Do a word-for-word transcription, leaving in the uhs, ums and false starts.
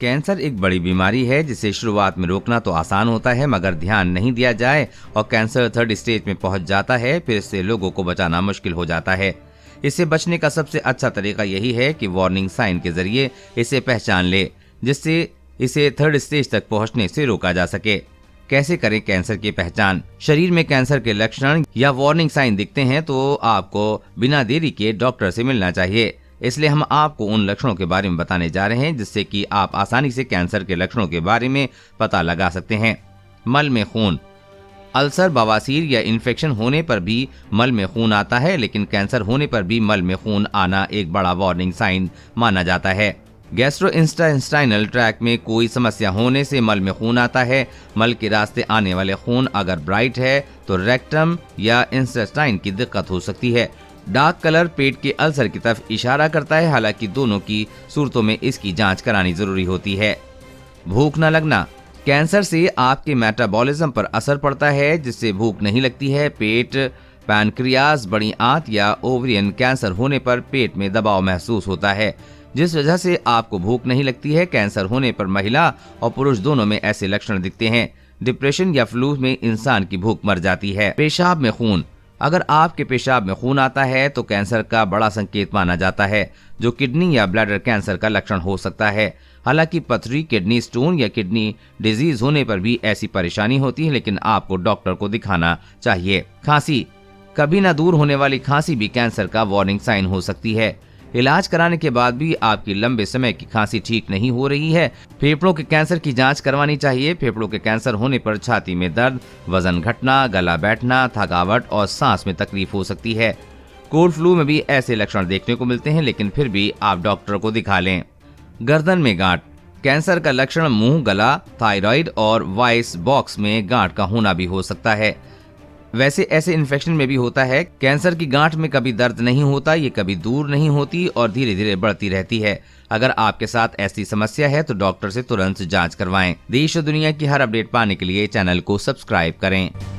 Cancer एक बड़ी बीमारी है जिसे शुरुआत में रोकना तो आसान होता है मगर ध्यान नहीं दिया जाए और कैंसर थर्ड स्टेज में पहुंच जाता है, फिर इससे लोगों को बचाना मुश्किल हो जाता है। इससे बचने का सबसे अच्छा तरीका यही है कि वार्निंग साइन के जरिए इसे पहचान ले, जिससे इसे थर्ड स्टेज तक पहुंचने से रोका जा सके। कैसे करें कैंसर की पहचान? शरीर में कैंसर के लक्षण या वार्निंग साइन दिखते हैं तो आपको बिना देरी के डॉक्टर से मिलना चाहिए। इसलिए हम आपको उन लक्षणों के बारे में बताने जा रहे हैं जिससे कि आप आसानी से कैंसर के लक्षणों के बारे में पता लगा सकते हैं। मल में खून। अल्सर, बवासीर या इन्फेक्शन होने पर भी मल में खून आता है, लेकिन कैंसर होने पर भी मल में खून आना एक बड़ा वार्निंग साइन माना जाता है। गैस्ट्रोइंटेस्टाइनल ट्रैक में कोई समस्या होने से मल में खून आता है। मल के रास्ते आने वाले खून अगर ब्राइट है तो रेक्टम या इंटेस्टाइन की दिक्कत हो सकती है। डार्क कलर पेट के अल्सर की तरफ इशारा करता है, हालांकि दोनों की सूरतों में इसकी जांच करानी जरूरी होती है। भूख न लगना। कैंसर से आपके मेटाबॉलिज्म पर असर पड़ता है जिससे भूख नहीं लगती है। पेट, पैनक्रियास, बड़ी आंत या ओवरियन कैंसर होने पर पेट में दबाव महसूस होता है जिस वजह से आपको भूख नहीं लगती है। कैंसर होने पर महिला और पुरुष दोनों में ऐसे लक्षण दिखते हैं। डिप्रेशन या फ्लू में इंसान की भूख मर जाती है। पेशाब में खून। अगर आपके पेशाब में खून आता है तो कैंसर का बड़ा संकेत माना जाता है, जो किडनी या ब्लैडर कैंसर का लक्षण हो सकता है। हालांकि पथरी, किडनी स्टोन या किडनी डिजीज होने पर भी ऐसी परेशानी होती है, लेकिन आपको डॉक्टर को दिखाना चाहिए। खांसी। कभी ना दूर होने वाली खांसी भी कैंसर का वार्निंग साइन हो सकती है। इलाज कराने के बाद भी आपकी लंबे समय की खांसी ठीक नहीं हो रही है। फेफड़ों के कैंसर की जांच करवानी चाहिए। फेफड़ों के कैंसर होने पर छाती में दर्द, वजन घटना, गला बैठना, थकावट और सांस में तकलीफ हो सकती है। कोल्ड फ्लू में भी ऐसे लक्षण देखने को मिलते हैं, लेकिन फिर भी आप डॉक्टर को दिखा लें। गर्दन में गांठ। कैंसर का लक्षण मुंह, गला, थायराइड और वॉइस बॉक्स में गांठ का होना भी हो सकता है। वैसे ऐसे इन्फेक्शन में भी होता है। कैंसर की गांठ में कभी दर्द नहीं होता, ये कभी दूर नहीं होती और धीरे धीरे बढ़ती रहती है। अगर आपके साथ ऐसी समस्या है तो डॉक्टर से तुरंत जांच करवाएं। देश और दुनिया की हर अपडेट पाने के लिए चैनल को सब्सक्राइब करें।